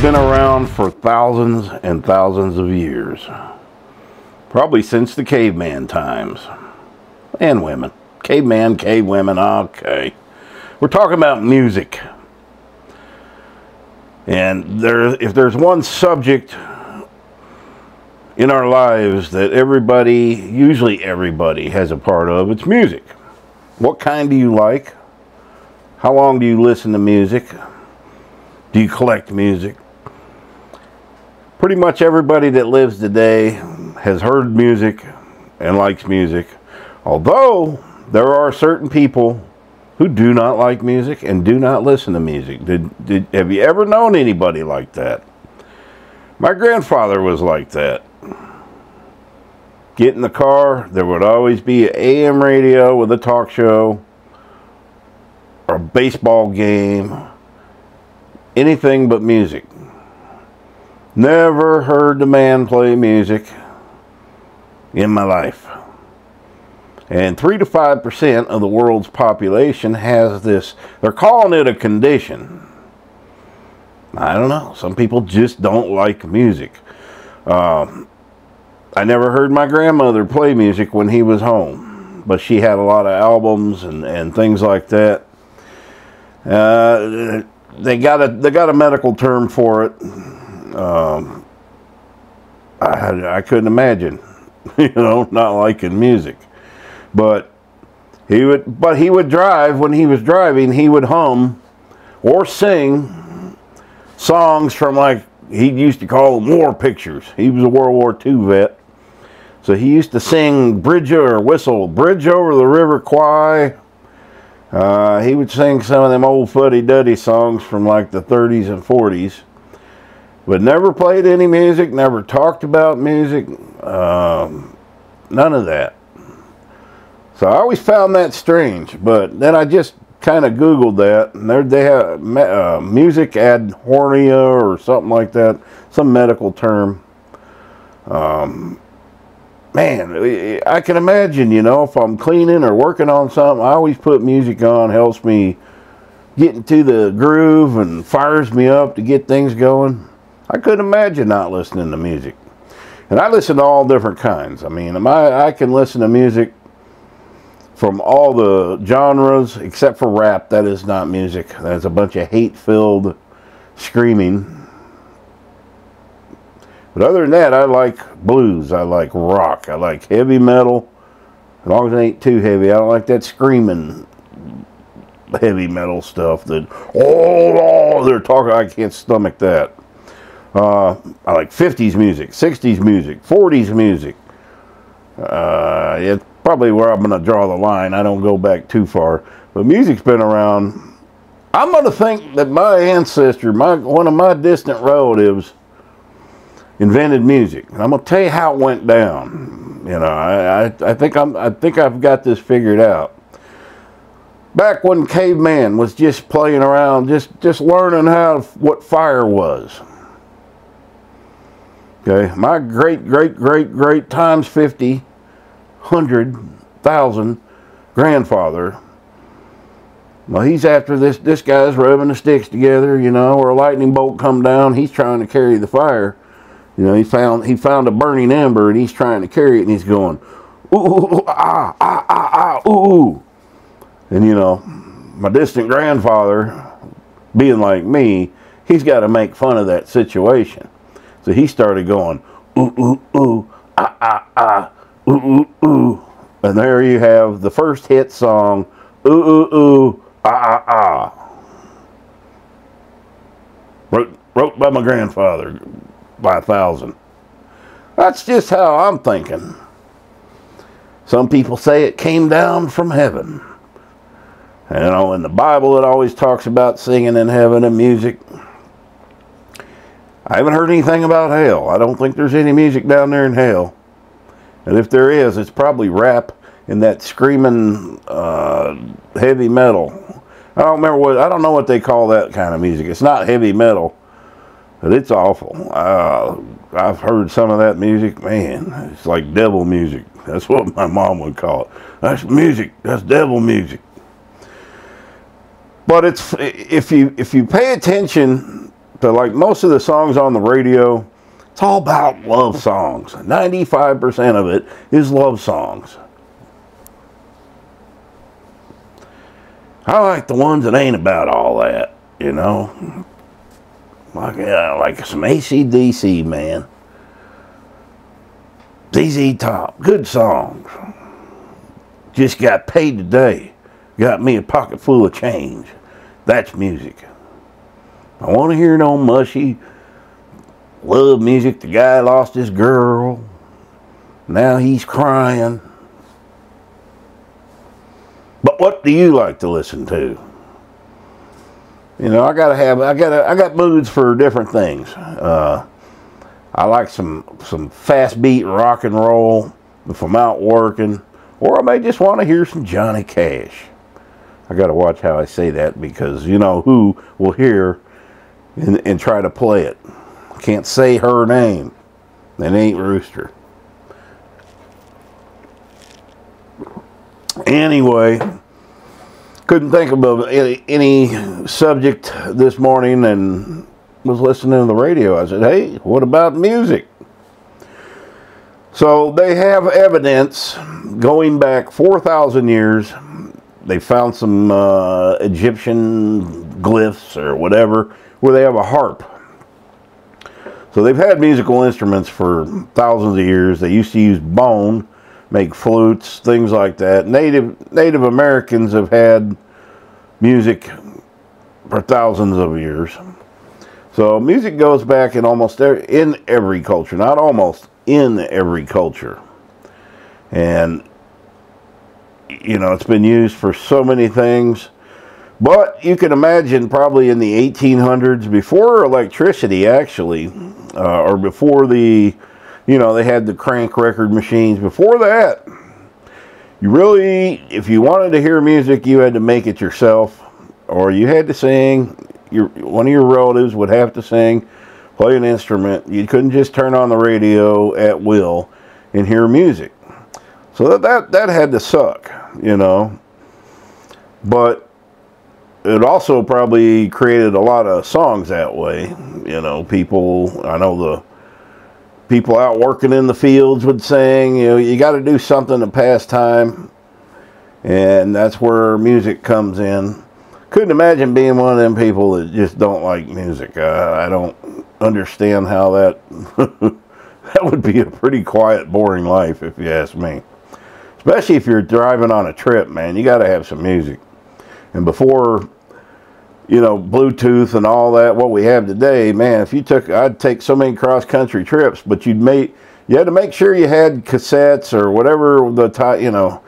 has been around for thousands and thousands of years. Probably since the caveman times. And women. Caveman, cave women, okay. We're talking about music. And if there's one subject in our lives that everybody, usually everybody, has a part of, it's music. What kind do you like? How long do you listen to music? Do you collect music? Pretty much everybody that lives today has heard music and likes music. Although, there are certain people who do not like music and do not listen to music. Have you ever known anybody like that? My grandfather was like that. Get in the car, there would always be an AM radio with a talk show, or a baseball game, anything but music. Never heard the man play music in my life. And 3 to 5% of the world's population has this, they're calling it a condition. I don't know, some people just don't like music. I never heard my grandmother play music when he was home, but she had a lot of albums and things like that. They got a medical term for it. I couldn't imagine, you know, not liking music. But he would drive. When he was driving, he would hum or sing songs from, like, he used to call them war pictures. He was a World War II vet. So he used to sing Bridge or whistle, Bridge Over the River Kwai. He would sing some of them old fuddy-duddy songs from like the 30s and 40s. But never played any music, never talked about music, none of that. So I always found that strange, but then I just kind of Googled that, and they have music anhedonia or something like that, some medical term. Man, I can imagine, you know, if I'm cleaning or working on something, I always put music on. Helps me get into the groove and fires me up to get things going. I couldn't imagine not listening to music. And I listen to all different kinds. I mean, I can listen to music from all the genres except for rap. That is not music. That's a bunch of hate-filled screaming. But other than that, I like blues, I like rock, I like heavy metal. As long as it ain't too heavy. I don't like that screaming heavy metal stuff that, oh, they're talking, I can't stomach that. I like 50s music, 60s music, 40s music. It's probably where I'm going to draw the line. I don't go back too far. But music's been around. I'm going to think that my ancestor, one of my distant relatives, invented music. And I'm going to tell you how it went down. You know, I think I've got this figured out. Back when caveman was just playing around, just learning what fire was. Okay, my great times 50, 100,000 grandfather. Well, he's after this guy's rubbing the sticks together, you know, or a lightning bolt come down, he's trying to carry the fire. You know, he found a burning ember, and he's trying to carry it, and he's going, ooh, ooh, ah, ah, ah, ah, ooh. And, you know, my distant grandfather, being like me, he's got to make fun of that situation. So he started going, ooh, ooh, ooh, ah, ah, ah, ooh, ooh, ooh. And there you have the first hit song, ooh, ooh, ooh, ah, ah, ah. Wrote by my grandfather. By 1,000. That's just how I'm thinking. Some people say it came down from heaven. You know, in the Bible it always talks about singing in heaven and music. I haven't heard anything about hell. I don't think there's any music down there in hell. And if there is, it's probably rap and that screaming heavy metal. I don't know what they call that kind of music. It's not heavy metal. But it's awful. I've heard some of that music. Man, it's like devil music. That's what my mom would call it. That's music. That's devil music. But if you pay attention So like most of the songs on the radio, it's all about love songs. 95% of it is love songs. I like the ones that ain't about all that, you know? Like some AC/DC, man. ZZ Top, good songs. Just got paid today. Got me a pocket full of change. That's music. I want to hear no mushy love music. The guy lost his girl. Now he's crying. But what do you like to listen to? You know, I got moods for different things. I like some fast beat rock and roll if I'm out working, or I may just want to hear some Johnny Cash. I got to watch how I say that because you know who will hear and try to play it. Can't say her name. That ain't Rooster. Anyway, couldn't think of any subject this morning and was listening to the radio. I said, hey, what about music? So they have evidence going back 4,000 years. They found some Egyptian glyphs or whatever where they have a harp. So they've had musical instruments for thousands of years. They used to use bone, make flutes, things like that. Native Americans have had music for thousands of years. So music goes back in almost every culture, not almost, in every culture. And you know, it's been used for so many things. But you can imagine probably in the 1800s, before electricity actually, or before the, you know, they had the crank record machines. Before that, you really, if you wanted to hear music, you had to make it yourself, or you had to sing. One of your relatives would have to sing, play an instrument. You couldn't just turn on the radio at will and hear music. So that had to suck, you know. But it also probably created a lot of songs that way. You know, people, I know the people out working in the fields would sing. You know, you got to do something to pass time. And that's where music comes in. Couldn't imagine being one of them people that just don't like music. I don't understand how that, that would be a pretty quiet, boring life if you ask me. Especially if you're driving on a trip, man. You got to have some music. And before, you know, Bluetooth and all that, what we have today, man, if you took, I'd take so many cross-country trips, but you had to make sure you had cassettes or whatever the type, you know,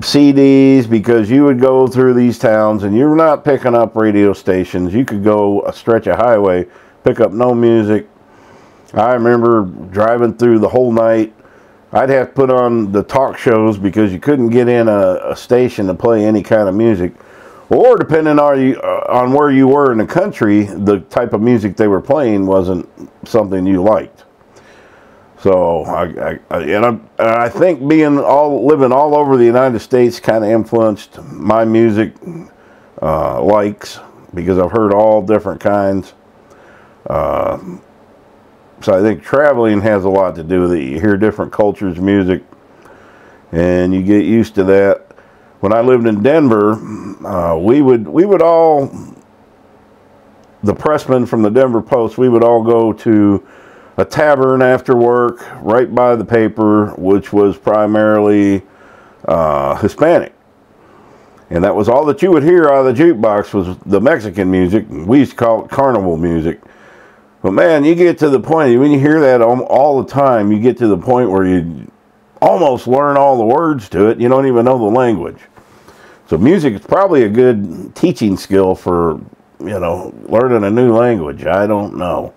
CDs, because you would go through these towns and you're not picking up radio stations. You could go a stretch of highway, pick up no music. I remember driving through the whole night. I'd have to put on the talk shows because you couldn't get in a station to play any kind of music. Or depending on where you were in the country, the type of music they were playing wasn't something you liked. So, I think living all over the United States kind of influenced my music likes, because I've heard all different kinds. So I think traveling has a lot to do with it. You hear different cultures' music, and you get used to that. When I lived in Denver, we would all, the pressmen from the Denver Post, we would all go to a tavern after work right by the paper, which was primarily Hispanic. And that was all that you would hear out of the jukebox was the Mexican music. We used to call it carnival music. But man, you get to the point, when you hear that all the time, you get to the point where you almost learn all the words to it. You don't even know the language. So music is probably a good teaching skill for, you know, learning a new language. I don't know.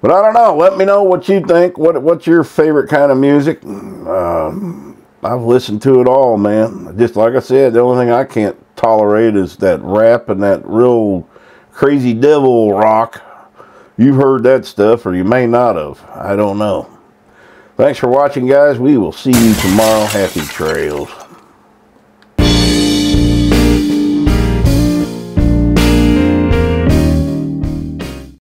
But I don't know. Let me know what you think. What's your favorite kind of music? I've listened to it all, man. Just like I said, the only thing I can't tolerate is that rap and that real crazy devil rock. You've heard that stuff, or you may not have. I don't know. Thanks for watching, guys. We will see you tomorrow. Happy trails.